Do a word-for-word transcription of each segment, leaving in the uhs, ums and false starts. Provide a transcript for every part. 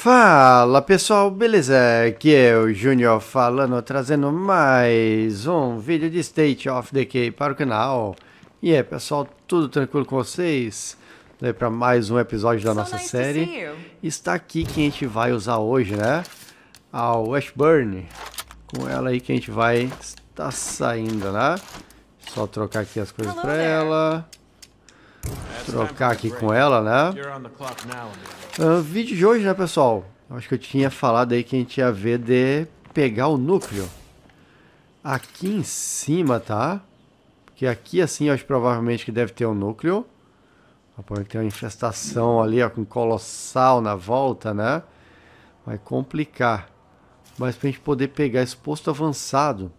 Fala pessoal, beleza? Aqui é o Júnior falando, trazendo mais um vídeo de State of Decay para o canal. E é pessoal, tudo tranquilo com vocês? Para mais um episódio da nossa série. Está aqui que a gente vai usar hoje, né? A Westburn. Com ela aí que a gente vai estar saindo, né? Só trocar aqui as coisas para ela. Trocar aqui com ela, né? O vídeo de hoje, né, pessoal? Acho que eu tinha falado aí que a gente ia ver de pegar o núcleo aqui em cima, tá? Porque aqui, assim, eu acho provavelmente que deve ter um núcleo. Tem uma infestação ali, ó, com colossal na volta, né? Vai complicar. Mas pra gente poder pegar esse posto avançado.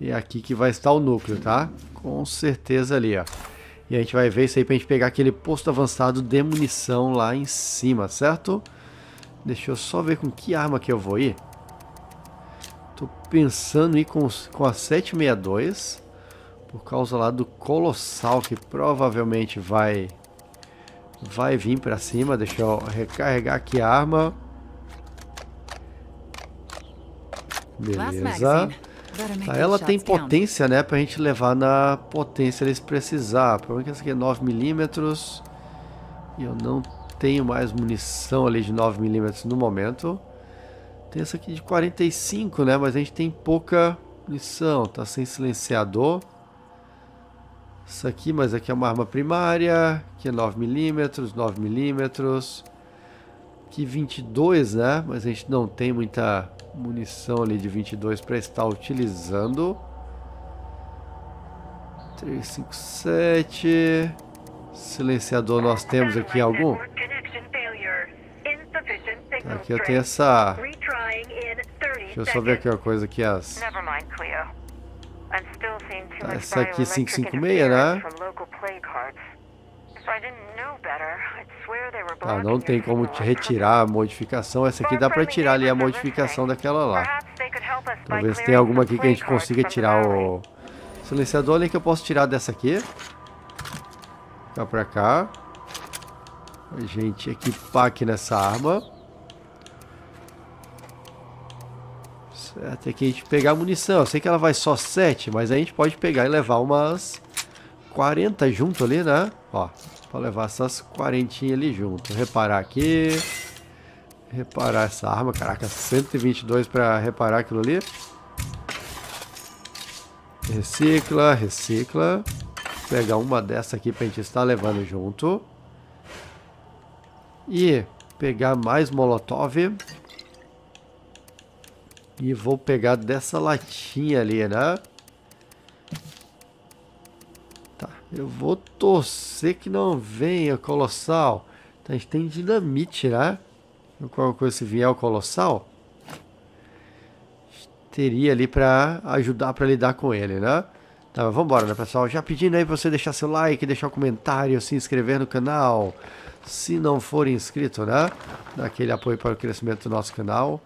E aqui que vai estar o núcleo, tá? Com certeza ali, ó. E a gente vai ver isso aí pra gente pegar aquele posto avançado de munição lá em cima, certo? Deixa eu só ver com que arma que eu vou ir. Tô pensando em ir com, com a sete sessenta e dois. Por causa lá do colossal que provavelmente vai, vai vir pra cima. Deixa eu recarregar aqui a arma. Beleza. Tá, ela tem potência, né, pra gente levar na potência eles precisar. O problema é que essa aqui é nove milímetros e eu não tenho mais munição ali de nove milímetros no momento. Tem essa aqui de quarenta e cinco, né, mas a gente tem pouca munição, tá sem silenciador. Essa aqui, mas aqui é uma arma primária, que é nove milímetros, nove milímetros, que vinte e dois, né, mas a gente não tem muita munição ali de vinte e dois para estar utilizando. Três cinco sete. Silenciador nós temos aqui algum? Tá, aqui eu tenho essa. Deixa eu só ver aqui uma coisa que as... Tá, essa aqui quinhentos e cinquenta e seis, né? Ah, não tem como retirar a modificação. Essa aqui dá para tirar ali a modificação daquela lá. Talvez tenha alguma aqui que a gente consiga tirar o silenciador ali que eu posso tirar dessa aqui. Fica para cá. A gente equipar aqui nessa arma. Certo, é que a gente pegar a munição. Eu sei que ela vai só sete, mas a gente pode pegar e levar umas quarenta junto ali, né? Ó, vou levar essas quarentinhas ali junto. Reparar aqui. Reparar essa arma. Caraca, cento e vinte e dois pra reparar aquilo ali. Recicla, recicla. Vou pegar uma dessa aqui pra gente estar levando junto. E pegar mais molotov. E vou pegar dessa latinha ali, né? Eu vou torcer que não venha colossal. Então, a gente tem dinamite, né? Qualquer coisa, se vier o colossal, a gente teria ali pra ajudar pra lidar com ele, né? Tá, mas vambora, né, pessoal? Já pedindo aí pra você deixar seu like, deixar um comentário, se inscrever no canal. Se não for inscrito, né? Dá aquele apoio para o crescimento do nosso canal.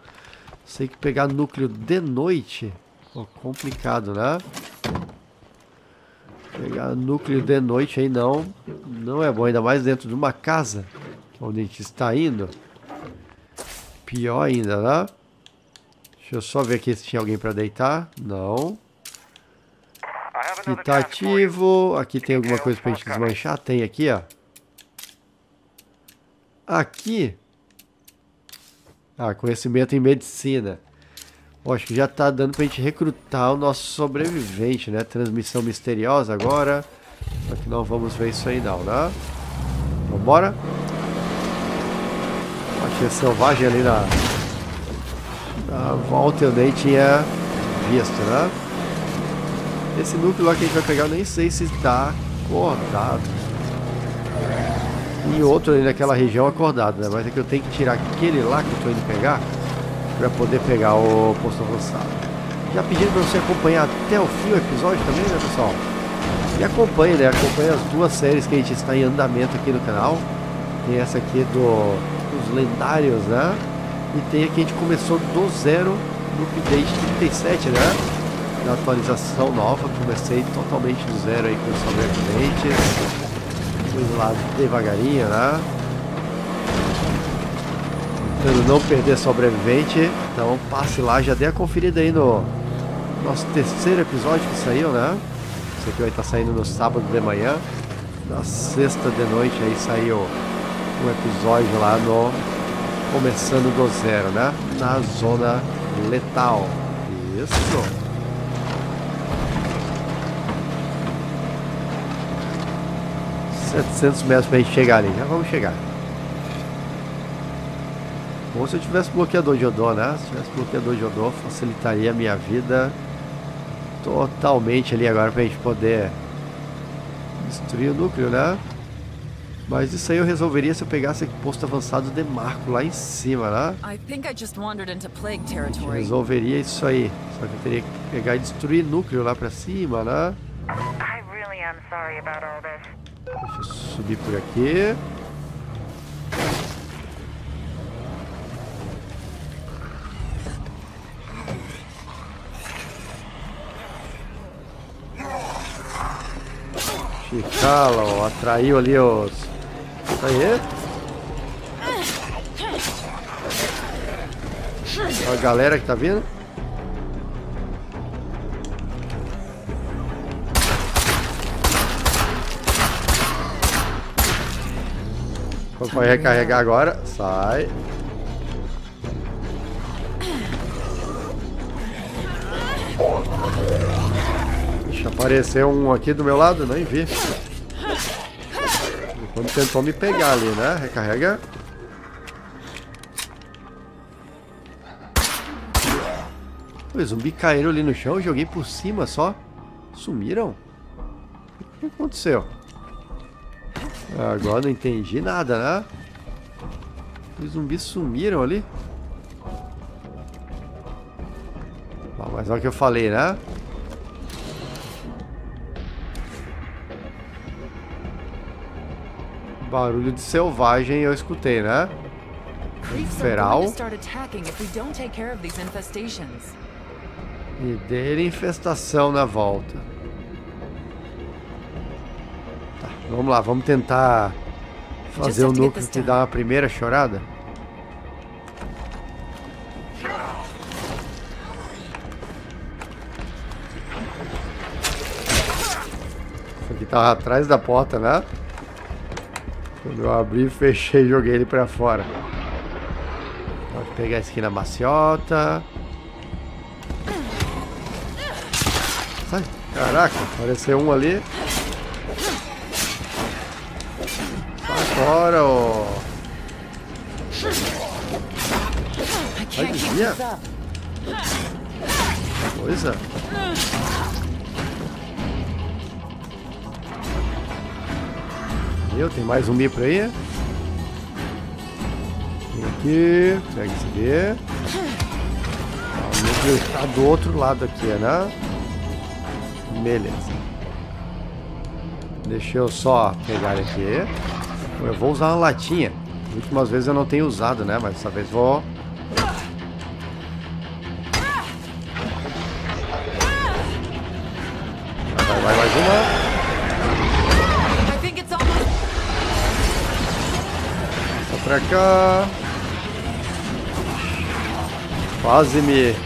Sei que pegar núcleo de noite, pô, complicado, né? Pegar núcleo de noite aí não, não é bom, ainda mais dentro de uma casa, onde a gente está indo. Pior ainda, né? Deixa eu só ver aqui se tinha alguém para deitar. Não. Aqui tá ativo, aqui tem alguma coisa para a gente desmanchar. Tem aqui, ó. Aqui. Ah, conhecimento em medicina. Acho que já tá dando pra gente recrutar o nosso sobrevivente, né? Transmissão misteriosa agora. Só que não vamos ver isso aí não, né? Vambora. Achei selvagem ali na... na volta eu nem tinha visto, né? Esse núcleo lá que a gente vai pegar eu nem sei se tá acordado. E outro ali naquela região acordado, né? Mas é que eu tenho que tirar aquele lá que eu tô indo pegar para poder pegar o posto avançado. Já pedindo para você acompanhar até o fim do episódio também, né, pessoal? E acompanhe, né? Acompanhe as duas séries que a gente está em andamento aqui no canal. Tem essa aqui do, dos lendários, né? E tem a que a gente começou do zero no update trinta e sete, né? Na atualização nova, comecei totalmente do zero aí com os sobreviventes. Fui lá devagarinho, né? tentando não perder sobrevivente. Então passe lá, já dê a conferida aí no nosso terceiro episódio que saiu, né? Esse aqui vai estar saindo no sábado de manhã. Na sexta de noite aí saiu um episódio lá no Começando do Zero, né? Na Zona Letal. Isso! setecentos metros pra gente chegar ali, já vamos chegar. Ou se eu tivesse bloqueador de odor, né? Se tivesse bloqueador de odor, facilitaria a minha vida totalmente ali agora pra gente poder destruir o núcleo, né? Mas isso aí eu resolveria se eu pegasse aquele posto avançado de Marco lá em cima, né? Eu resolveria isso aí. Só que eu teria que pegar e destruir núcleo lá pra cima, né? Deixa eu subir por aqui. Chicala, ó, atraiu ali os... Aí. Ó a galera que tá vindo. Vai recarregar agora, sai. Deixa aparecer um aqui do meu lado, nem vi. Quando tentou me pegar ali, né? Recarrega. Os zumbis caíram ali no chão, joguei por cima só. Sumiram? O que aconteceu? Agora não entendi nada, né? Os zumbis sumiram ali. Ah, mas olha o que eu falei, né? Barulho de selvagem eu escutei, né? Feral. E dele infestação na volta. Vamos lá, vamos tentar fazer o núcleo que dá uma primeira chorada. Isso aqui tava atrás da porta, né? Quando eu abri, fechei e joguei ele pra fora. Vou pegar esse aqui na maciota. Sai, caraca, apareceu um ali. Bora, ó. Vai, desvia. Coisa. Meu, tem mais um zumbi por aí. Vem aqui. Pega esse aqui. O meu está do outro lado aqui, né? Beleza. Deixa eu só pegar aqui. Eu vou usar uma latinha. As últimas vezes eu não tenho usado, né? Mas dessa vez vou. Vai, vai, mais uma. Só pra cá. Quase me.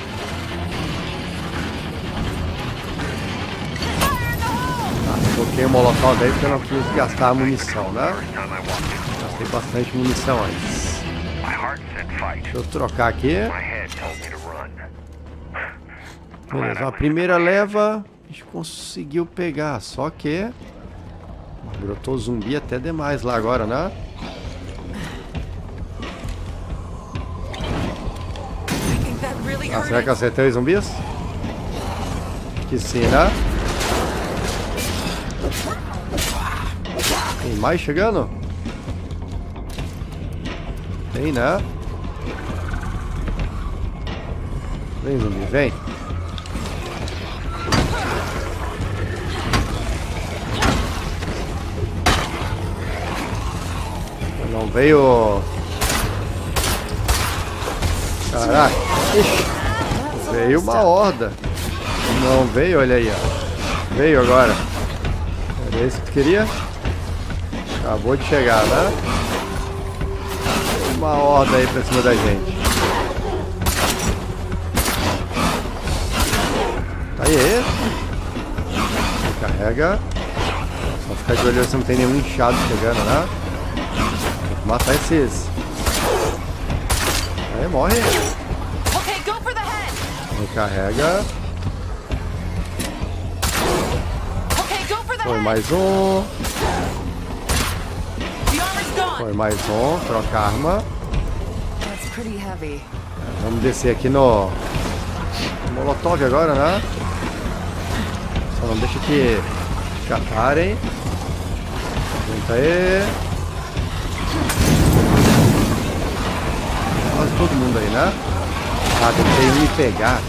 Coloquei o molotov daí porque eu não quis gastar a munição, né? Gastei bastante munição antes. Deixa eu trocar aqui. Beleza, a primeira leva a gente conseguiu pegar, só que... brotou zumbi até demais lá agora, né? Ah, será que eu acertei os zumbis? Que será? Tem mais chegando? Tem, né? Vem, zumbi, vem. Não veio... Caraca. Ixi. Veio uma horda. Não veio, olha aí, ó. Veio agora. Era isso que tu queria? Acabou de chegar, né? uma horda aí pra cima da gente. Aê! Carrega. Só ficar de olho se não tem nenhum inchado chegando, né? Tem que matar esses. Aí morre. Recarrega. Põe mais um. Põe mais um. Troca arma. Vamos descer aqui no Molotov agora, né? Só não deixa que catarem. Junta aí. Quase todo mundo aí, né? Ah, tentei me pegar.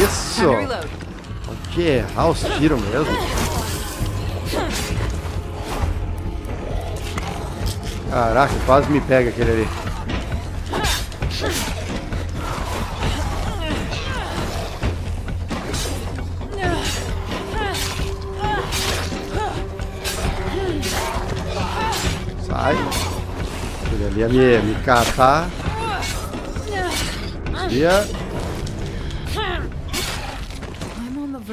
Isso! Tem que errar os tiros mesmo. Caraca, quase me pega aquele ali. Sai. Ele ali ia me, me catar. Ia.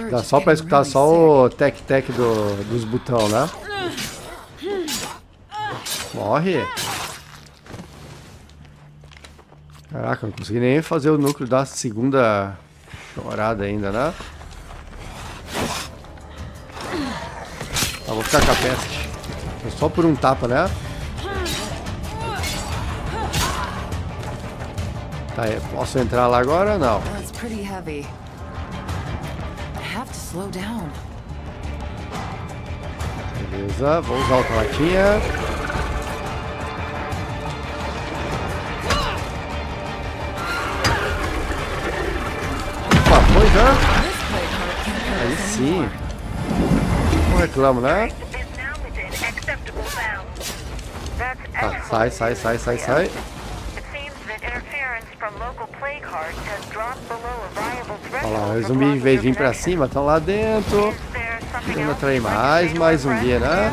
Dá só pra escutar só o tec-tec do, dos botões, né? Morre. Caraca, não consegui nem fazer o núcleo da segunda chorada ainda, né? Ah, vou ficar com a peste. Só por um tapa, né? Tá aí, posso entrar lá agora? Não. Beleza, vou usar outra latinha. Opa, foi já? Aí sim. Não reclamo, né? Tá, sai, sai, sai, sai, sai. Olha lá, os zumbis em vez de vir pra cima, estão lá dentro. Tentando atrair mais, mais zumbi, né?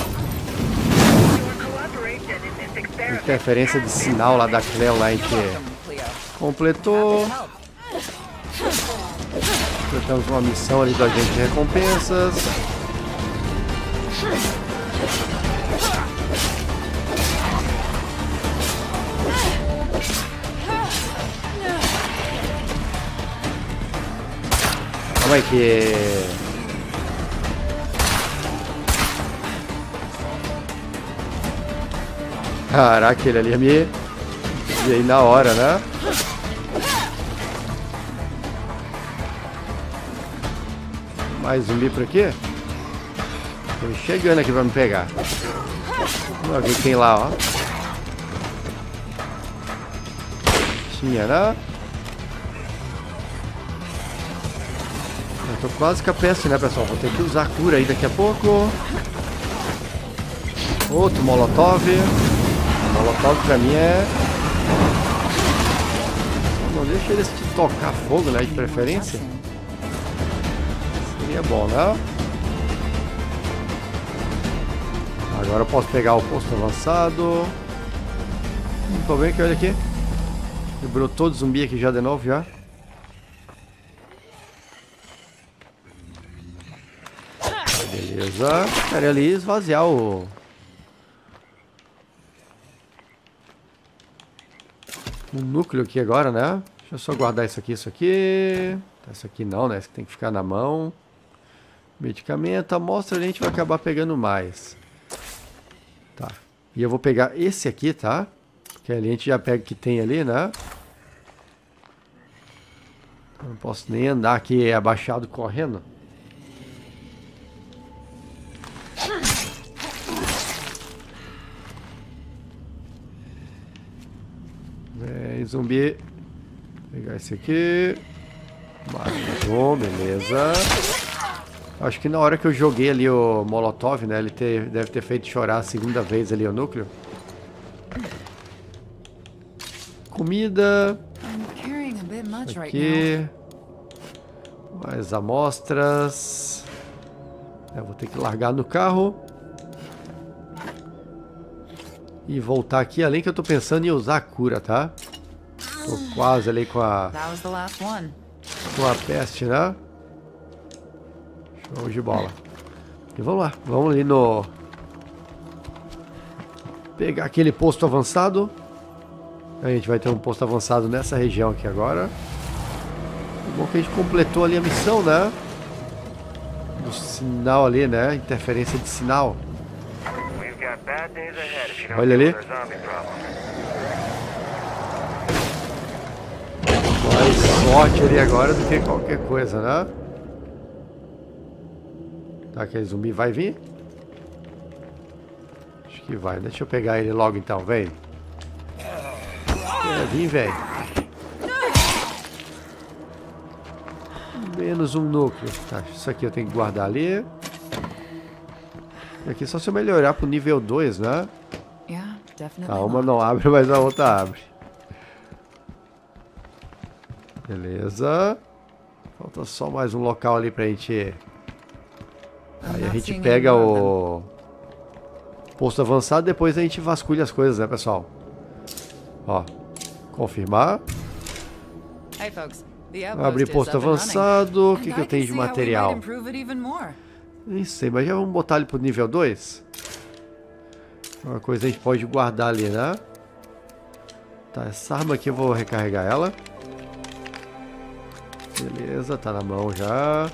Interferência de sinal lá da Cleo lá em que completou. Completamos uma missão ali do agente de recompensas. Como é que... Caraca, ele ali ia me... E aí na hora, né? Mais zumbi por aqui? Tô chegando aqui pra me pegar. Vamos ver quem lá, ó. Tinha, né? Tô quase com a peste, né, pessoal? Vou ter que usar a cura aí daqui a pouco. Outro molotov. Molotov pra mim é... Não deixa eles te tocar fogo, né, de preferência. Seria bom, né? Agora eu posso pegar o posto avançado. Não tô vendo que olha aqui. Brotou de zumbi aqui já de novo, já. Beleza, quero ali esvaziar o... o núcleo aqui agora, né? Deixa eu só guardar isso aqui, isso aqui... Isso aqui não, né? Isso aqui tem que ficar na mão. Medicamento, amostra, a gente vai acabar pegando mais. Tá. E eu vou pegar esse aqui, tá? Porque ali a gente já pega o que tem ali, né? Eu não posso nem andar aqui abaixado correndo. Zumbi, pegar esse aqui, matou, beleza. Acho que na hora que eu joguei ali o molotov, né, ele ter, deve ter feito chorar a segunda vez ali o núcleo. Comida, aqui, mais amostras, eu vou ter que largar no carro. E voltar aqui, além que eu tô pensando em usar a cura, tá? Tô quase ali com a... com a peste, né? Show de bola. E vamos lá, vamos ali no... pegar aquele posto avançado. A gente vai ter um posto avançado nessa região aqui agora. É bom que a gente completou ali a missão, né? Do sinal ali, né? Interferência de sinal. Olha ali. Mais sorte ali agora do que qualquer coisa, né? Tá, aquele zumbi vai vir? Acho que vai. Deixa eu pegar ele logo então, vem. É, vem, velho. Menos um núcleo. Tá, isso aqui eu tenho que guardar ali. Aqui só se eu melhorar pro nível dois, né? Tá, uma não abre, mas a outra abre. Beleza. Falta só mais um local ali pra gente... Aí a gente pega o... posto avançado, depois a gente vasculha as coisas, né, pessoal? Ó, confirmar. Abrir posto avançado. O que que eu tenho de material? Nem sei, mas já vamos botar ele pro nível dois. Uma coisa a gente pode guardar ali, né? Tá, essa arma aqui eu vou recarregar ela. Beleza, tá na mão já.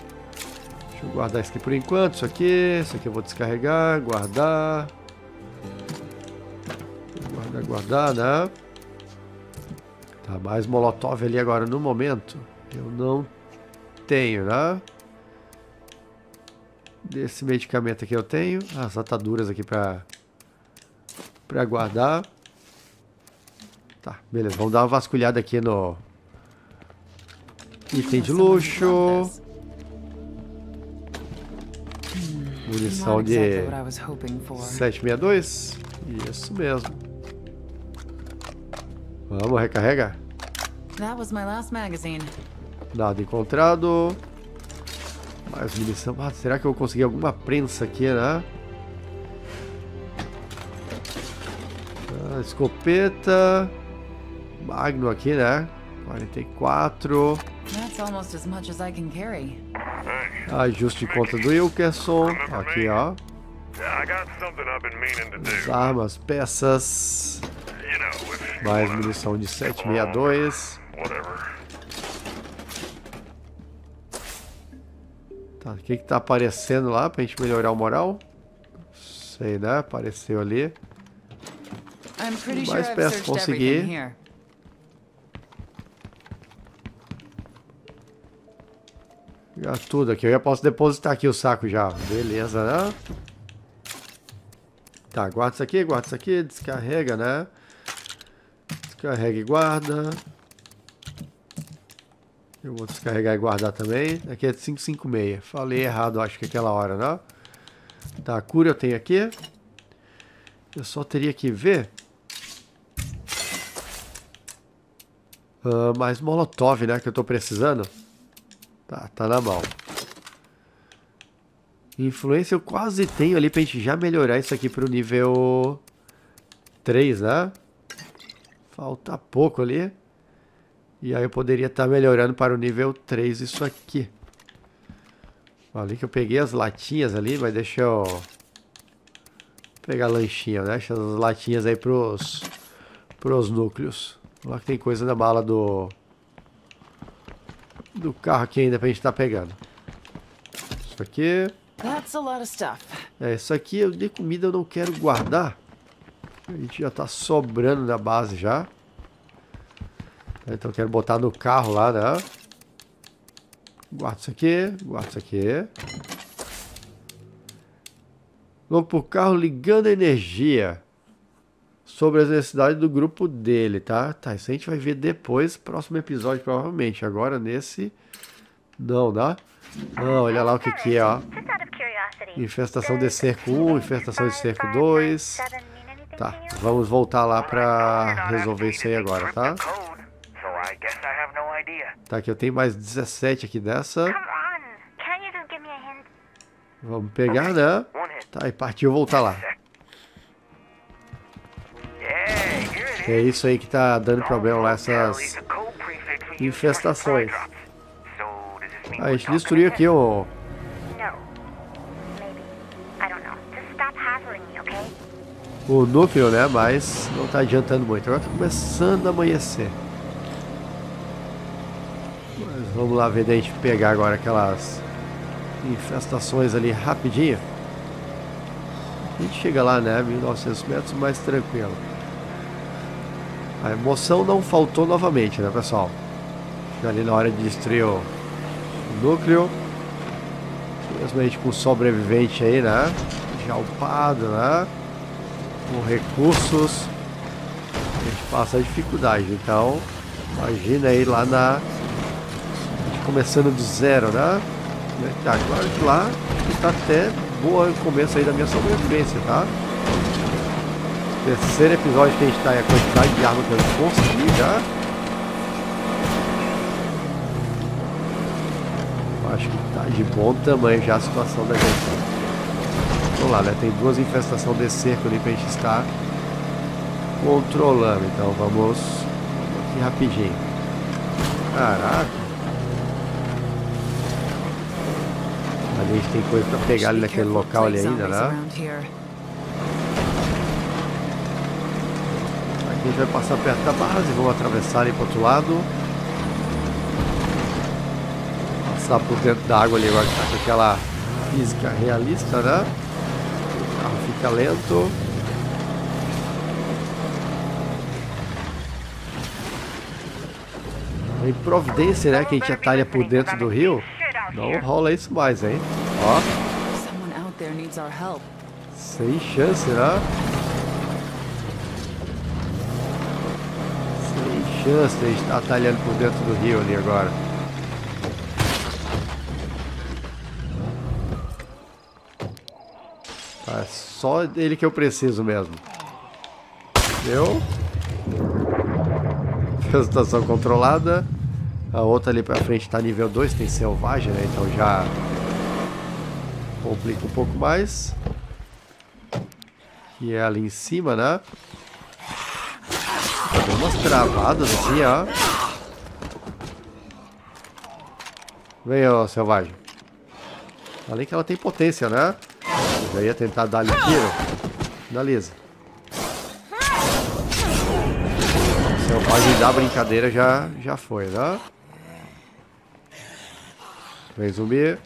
Deixa eu guardar isso aqui por enquanto. Isso aqui, isso aqui eu vou descarregar, guardar. Guardar, guardar, né? Tá, mais molotov ali agora no momento. Eu não tenho, né? Desse medicamento aqui eu tenho. As ataduras aqui pra... pra guardar. Tá, beleza. Vamos dar uma vasculhada aqui no item de luxo. Munição de sete sessenta e dois. Isso mesmo. Vamos recarregar. Nada encontrado. Mais munição. Ah, será que eu vou conseguir alguma prensa aqui, né? Escopeta, Magno aqui, né? quarenta e quatro. Ajuste de conta do Wilkerson. Aqui, ó. As armas, peças. Mais munição de sete sessenta e dois. Tá, o que que tá aparecendo lá pra gente melhorar o moral? Sei, né? Apareceu ali. Mais peças, consegui. Já tudo aqui. Eu já posso depositar aqui o saco já. Beleza, né? Tá, guarda isso aqui, guarda isso aqui. Descarrega, né? Descarrega e guarda. Eu vou descarregar e guardar também. Aqui é de quinhentos e cinquenta e seis. Falei errado, acho que aquela hora, né? Tá, a cura eu tenho aqui. Eu só teria que ver... Uh, mais molotov, né? Que eu tô precisando. Tá, tá na mão. Influência eu quase tenho ali pra gente já melhorar isso aqui pro nível três, né? Falta pouco ali. E aí eu poderia estar tá melhorando para o nível três isso aqui. Ali que eu peguei as latinhas ali, mas deixa eu... pegar lanchinho, né? Deixa as latinhas aí pros... pros núcleos. Lá que tem coisa na mala do... do carro aqui ainda pra gente tá pegando. Isso aqui... é, isso aqui de comida eu não quero guardar. A gente já tá sobrando na base já. Então eu quero botar no carro lá, né? Guarda isso aqui, guarda isso aqui. Louco pro carro ligando a energia. Sobre as necessidades do grupo dele, tá? Tá, isso a gente vai ver depois, próximo episódio, provavelmente. Agora nesse... não, dá? Não, olha lá o que que é, ó. Infestação de cerco um, infestação de cerco dois. Tá, vamos voltar lá pra resolver isso aí agora, tá? Tá, que eu tenho mais dezessete aqui dessa. Vamos pegar, né? Tá, e partiu voltar lá. É isso aí que tá dando problema lá, essas infestações. Ah, a gente destruiu aqui o... o núcleo, né? Mas não tá adiantando muito. Agora tá começando a amanhecer. Mas vamos lá ver, daí a gente pegar agora aquelas infestações ali rapidinho. A gente chega lá, né? mil e novecentos metros, mais tranquilo. A emoção não faltou novamente, né, pessoal? Fica ali na hora de destruir o núcleo. Mesmo com o sobrevivente aí, né? Jalpado, né? Com recursos. A gente passa a dificuldade. Então, imagina aí lá na... a gente começando do zero, né? Tá, claro que lá está até boa o começo aí da minha sobrevivência, tá? Terceiro episódio que a gente tá aí, a quantidade de armas que eu consegui já. Acho que tá de bom tamanho já a situação da gente. Vamos lá, né? Tem duas infestações de cerco ali pra gente estar controlando. Então vamos aqui rapidinho. Caraca. Ali a gente tem coisa pra pegar ali naquele local ali ainda, né? Aqui a gente vai passar perto da base, vamos atravessar ali pro outro lado. Passar por dentro da água ali agora que tá com aquela física realista, né? O carro fica lento. Em providência, né? Que a gente atalha por dentro do rio. Não rola isso mais, hein? Ó. Sem chance, né? Sem chance de estar atalhando por dentro do rio ali agora. Tá, é só dele que eu preciso mesmo. Deu. Situação controlada. A outra ali pra frente tá nível dois, tem selvagem, né? Então já complica um pouco mais. Que é ali em cima, né? Tá dando umas travadas assim, ó. Vem, ó, selvagem. Além que ela tem potência, né? Eu já ia tentar dar ali tiro. Finaliza. O selvagem da brincadeira já, já foi, né? Vem, zumbi.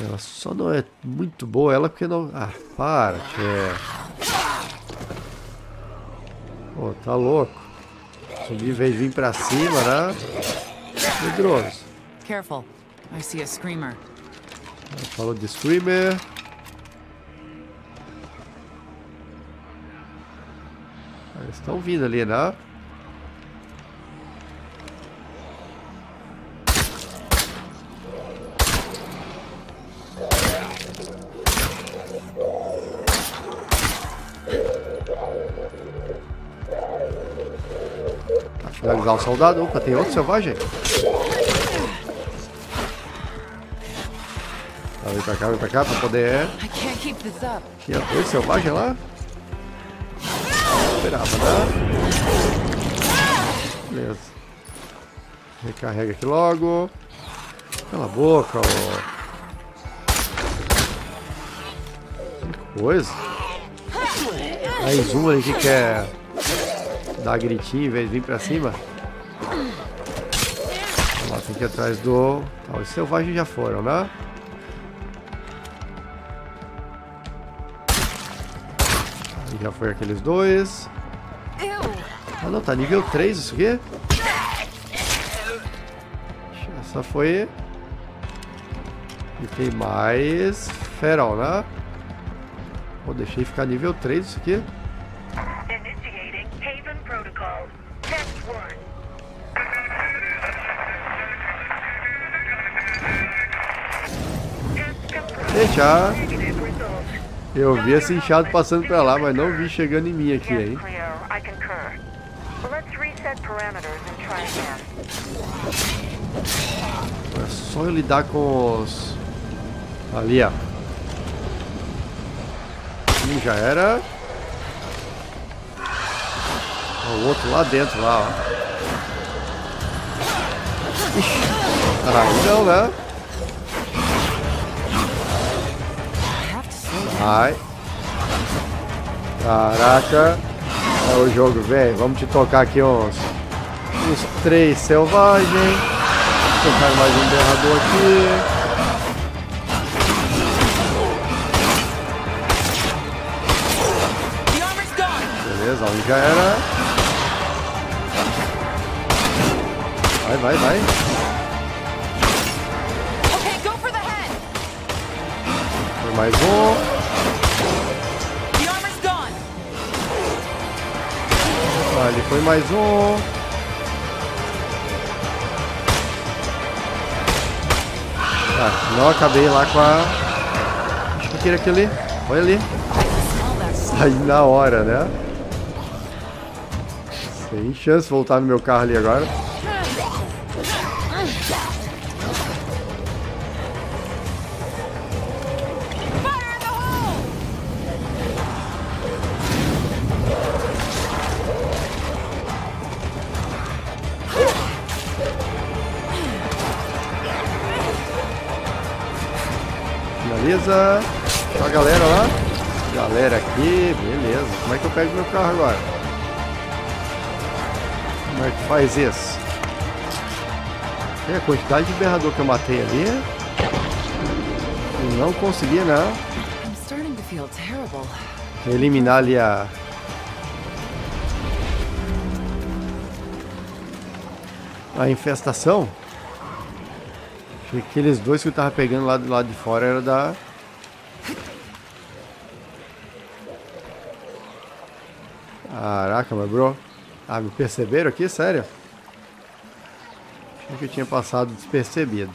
Ela só não é muito boa, ela porque não... ah, para, tchê. Pô, tá louco. Zumbi, em vez de vir pra cima, né? Medroso. Ela falou de screamer. Eles estão vindo ali, né? Finalizar o soldado. Opa, tem outro selvagem. Tá, vem pra cá, vem pra cá pra poder. Tinha dois selvagens lá. Esperava, né? Beleza. Recarrega aqui logo. Cala a boca, ó. Que coisa. Mais um ali que quer dar gritinho em vez de vir pra cima. Vamos lá, tem que ir atrás do... ah, os selvagens já foram, né? Já foi aqueles dois. Ah não, tá nível três isso aqui? Essa foi. E tem mais feral, né? Pô, deixei ficar nível três isso aqui. Deixar. Eu vi esse inchado passando pra lá, mas não vi chegando em mim aqui, hein? É só eu lidar com os... ali, ó. Um já era. Ó, o outro lá dentro, lá, ó. Ixi, caraca, não, né? Ai. Caraca. É o jogo, velho. Vamos te tocar aqui uns... Os três selvagens. Vou tocar mais um derrador aqui. Aí já era. Vai, vai, vai. Foi mais um. Ah, ali foi mais um. Ah, não acabei lá com a... Acho que eu queria aquele ali. Olha ali. Sai na hora, né? Tem chance de voltar no meu carro ali agora. Finaliza. A galera lá. Galera aqui. Beleza. Como é que eu pego meu carro agora? Como é que faz isso? É, a quantidade de berrador que eu matei ali. E não consegui, né? Eliminar ali a... A infestação. Achei que aqueles dois que eu tava pegando lá do lado de fora era da... Caraca, meu bro. Ah, me perceberam aqui? Sério? Achei que eu tinha passado despercebido.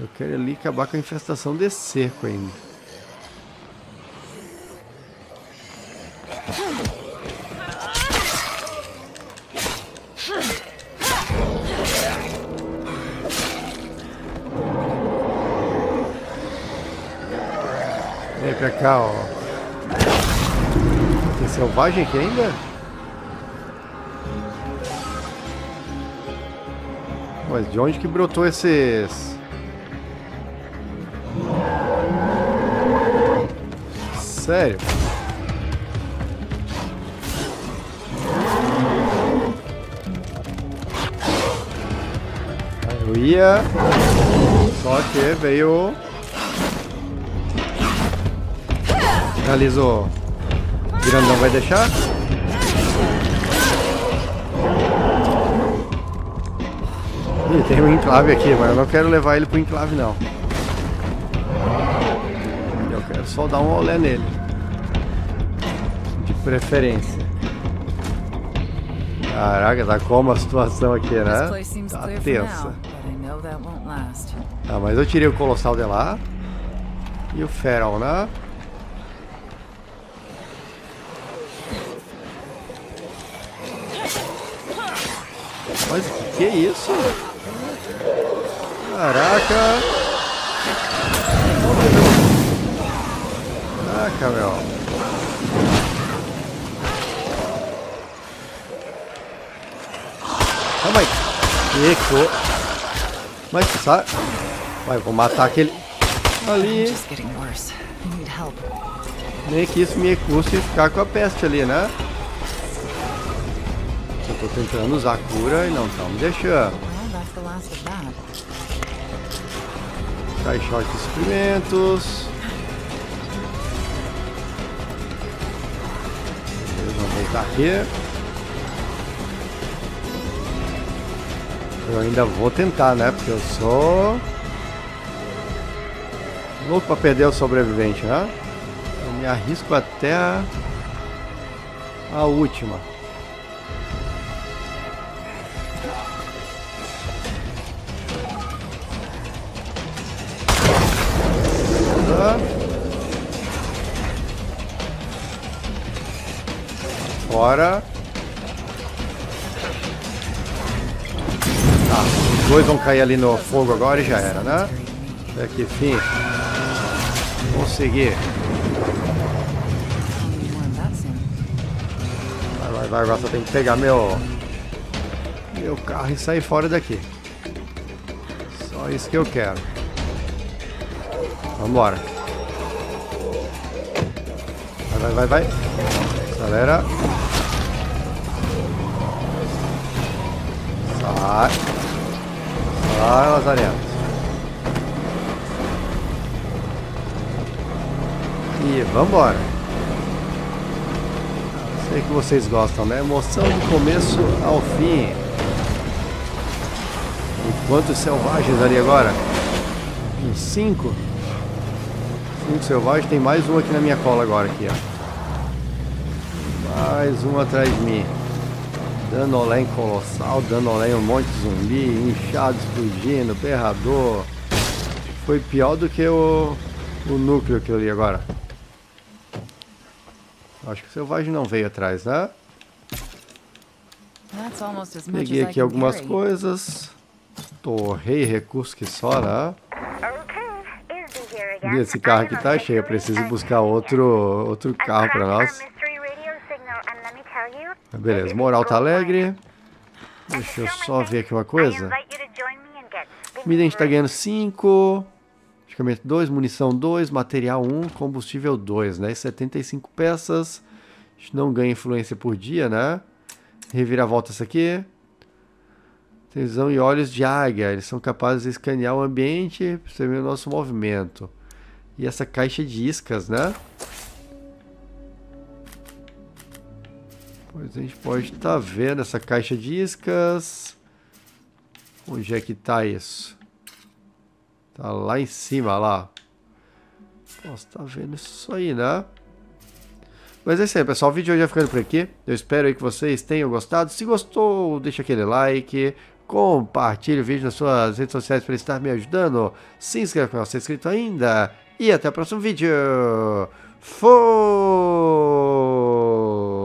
Eu quero ali acabar com a infestação de cerco ainda. Pra cá, ó. Tem selvagem aqui ainda? Mas de onde que brotou esses... Sério? Eu ia... Só que veio... Finalizou. Grandão vai deixar? Ih, tem um enclave aqui, mas eu não quero levar ele pro enclave não. Eu quero só dar um olé nele. De preferência. Caraca, tá como a situação aqui, né? Tá tensa. Tá, mas eu tirei o Colossal de lá. E o Feral, né? Mas que isso? Caraca! Caraca, meu! Ah, mas... Que co... Mas sabe... Vai, vou matar aquele... Ali... Nem que isso me custe ficar com a peste ali, né? Tô tentando usar a cura e não estão me deixando. Caixote de experimentos. Beleza, vamos voltar aqui. Eu ainda vou tentar, né? Porque eu sou... louco pra perder o sobrevivente, né? Eu me arrisco até a, a última. Fora. Tá, os dois vão cair ali no fogo agora e já era, né? Até que fim. Consegui. Vai, vai, vai, agora só tem que pegar meu, meu carro e sair fora daqui. Só isso que eu quero. Vambora. Vai, vai, vai, vai. Acelera. Sai. Sai, lazarento. E vambora. Sei que vocês gostam, né? Emoção do começo ao fim. E quantos selvagens ali agora? Uns cinco. Cinco selvagens. Tem mais um aqui na minha cola agora aqui, ó. Mais um atrás de mim. Danolém colossal, Danolém um monte de zumbi, inchado, explodindo, berrador. Foi pior do que o, o núcleo que eu li agora. Acho que o selvagem não veio atrás, né? Peguei aqui algumas coisas. Torrei recursos que só, né? E esse carro aqui tá cheio. Eu preciso buscar outro, outro carro pra nós. Beleza, moral tá alegre. Deixa eu só ver aqui uma coisa. Comida a gente tá ganhando cinco. Medicamento dois, munição dois, material um, combustível dois, né? E setenta e cinco peças. A gente não ganha influência por dia, né? Reviravolta essa aqui. Tesão e olhos de águia. Eles são capazes de escanear o ambiente, perceber o nosso movimento. E essa caixa de iscas, né? Pois a gente pode estar tá vendo essa caixa de iscas. Onde é que tá isso? Tá lá em cima, lá. Nossa, tá vendo isso aí, né? Mas é isso aí, pessoal. O vídeo hoje vai ficando por aqui. Eu espero aí que vocês tenham gostado. Se gostou, deixa aquele like. Compartilhe o vídeo nas suas redes sociais para estar me ajudando. Se inscreva no canal se não é inscrito ainda. E até o próximo vídeo. Fui!